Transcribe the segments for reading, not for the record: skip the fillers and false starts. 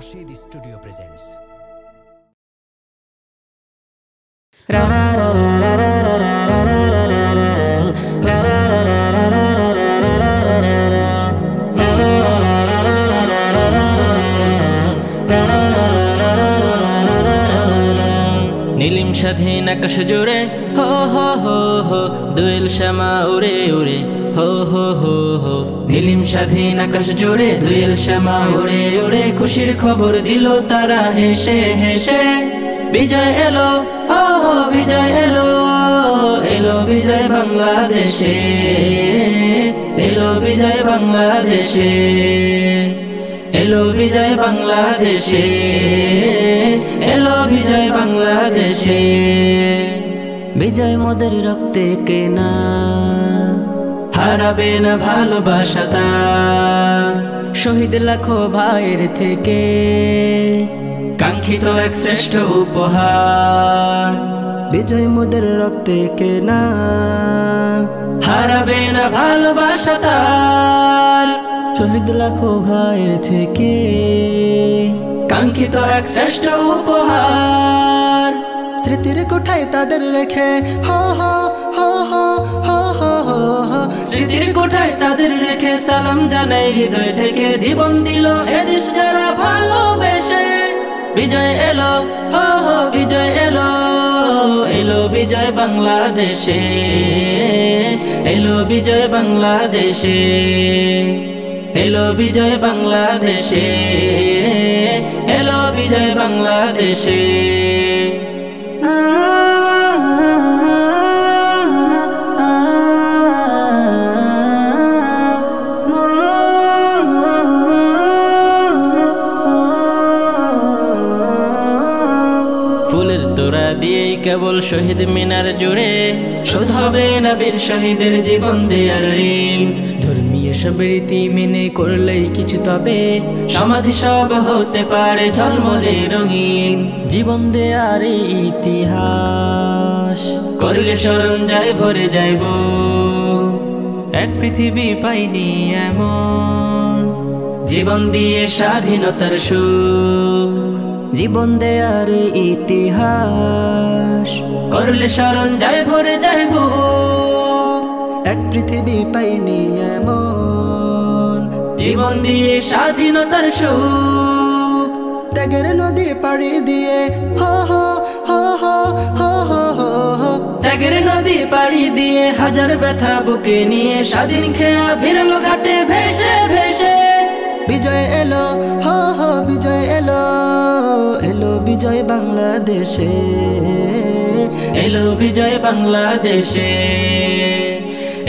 Nasheed studio presents. Neelim शधे नकश जुरे हो हो दुल शमा उरे उरे हो नीलिम साधे नकश জোরে দোয়েল শামা উড়ে উড়ে খুশির খবর দিল তারা হেসে হেসে বিজয় এলো হো হো বিজয় এলো এলো বিজয় বাংলাদেশে এলো বিজয় বাংলাদেশে এলো বিজয় বাংলাদেশে এলো বিজয় বাংলাদেশে বিজয় মোদের রক্তে কেনা হারাবে না ভালোবাসা তার শহীদ লাখো ভাইয়ের থেকে কাঙ্ক্ষিত এক শ্রেষ্ঠ উপহার বিজয় মোদের রক্তে কেনা হারাবে না ভালোবাসা তার শহীদ লাখো ভাইয়ের থেকে কাঙ্ক্ষিত এক শ্রেষ্ঠ উপহার স্মৃতির কোঠায় তাদের রেখে হো হো স্মৃতির কোঠায় তাদের রেখে সালাম জানাই হৃদয় থেকে জীবন দিল এদেশ যারা ভালোবেসে বিজয় এলো হো হো বিজয় এলো এলো বিজয় বাংলাদেশে এলো বিজয় বাংলাদেশে এলো বিজয় বাংলাদেশে এলো বিজয় বাংলাদেশে তোরা দিয়ে কেবল শহীদ মিনার জুড়ে শোধ হবে না বীর শহীদের জীবন দেয়ার ঋণ ধর্মীয় সব রীতি মেনে করলেই কিছু তবে সমাধি সব হতে পারে ঝলমলে রঙিন জীবন দেয়ার ইতিহাস করলে স্মরণ যায় ভরে যাইব এক পৃথিবী পাইনি এমন জীবন দিয়ে স্বাধীনতার সুখ জীবন দেয়ার ইতিহাস করলে স্মরণ যায় ভরে যাইব এক পৃথিবী পাইনি এমন জীবন দিয়ে স্বাধীনতার সুখ ত্যাগের নদী পাড়ি দিয়ে হো হো হো হো হো ত্যাগের নদী পাড়ি দিয়ে হাজার ব্যথা বুকে নিয়ে স্বাধীন খেয়া ভিড়ালো ঘাটে ভেসে ভেসে বিজয় এলো হো হো বিজয় এলো এলো বিজয় বাংলাদেশে এলো বিজয় বাংলাদেশে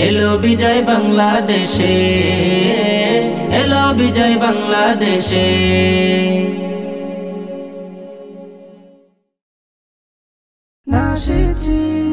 এলো বিজয় বাংলাদেশে এলো বিজয় বাংলাদেশে। নাশিদ।